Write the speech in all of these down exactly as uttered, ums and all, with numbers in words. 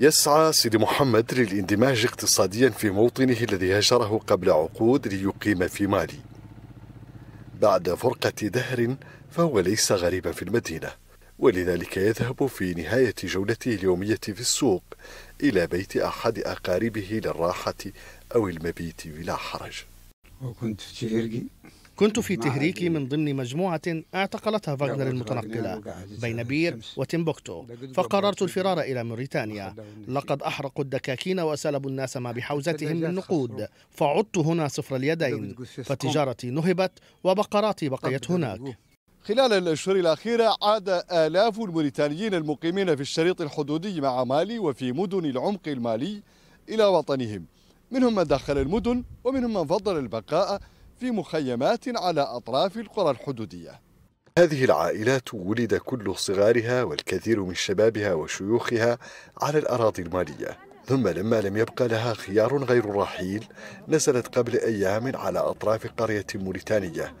يسعى سيدي محمد للاندماج اقتصاديا في موطنه الذي هجره قبل عقود ليقيم في مالي. بعد فرقة دهر فهو ليس غريبا في المدينة، ولذلك يذهب في نهاية جولته اليومية في السوق إلى بيت أحد أقاربه للراحة أو المبيت بلا حرج. وكنت في تهريكي كنت في تهريكي من ضمن مجموعة اعتقلتها فاغنر المتنقلة بين بير وتمبوكتو، فقررت الفرار إلى موريتانيا. لقد أحرقوا الدكاكين وسلبوا الناس ما بحوزتهم من نقود، فعدت هنا صفر اليدين، فتجارتي نهبت وبقراتي بقيت هناك. خلال الأشهر الأخيرة عاد آلاف الموريتانيين المقيمين في الشريط الحدودي مع مالي وفي مدن العمق المالي إلى وطنهم، منهم من دخل المدن ومنهم من فضل البقاء في مخيمات على أطراف القرى الحدودية. هذه العائلات ولد كل صغارها والكثير من شبابها وشيوخها على الأراضي المالية، ثم لما لم يبقى لها خيار غير الرحيل نزلت قبل أيام على أطراف قرية موريتانية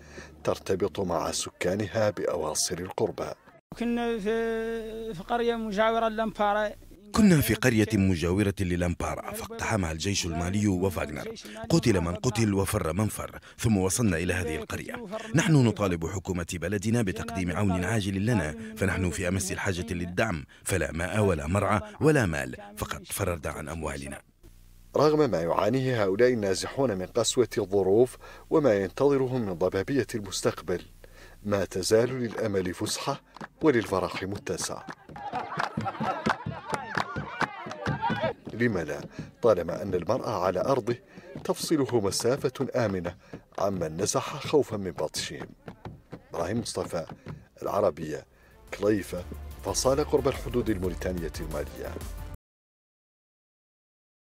ترتبط مع سكانها بأواصر القربة. كنا في قرية مجاورة للامبارا كنا في قرية مجاورة للامبارا فاقتحمها الجيش المالي وفاغنر، قتل من قتل وفر من فر، ثم وصلنا إلى هذه القرية. نحن نطالب حكومة بلدنا بتقديم عون عاجل لنا، فنحن في أمس الحاجة للدعم، فلا ماء ولا مرعى ولا مال، فقد فررنا عن أموالنا. رغم ما يعانيه هؤلاء النازحون من قسوة الظروف وما ينتظرهم من ضبابية المستقبل، ما تزال للأمل فسحة وللفرح متسع. لم لا، طالما أن المرء على أرضه تفصله مسافة آمنة عمن نزح خوفا من بطشهم. إبراهيم مصطفى، العربية، كليفة، فصالة قرب الحدود الموريتانية المالية.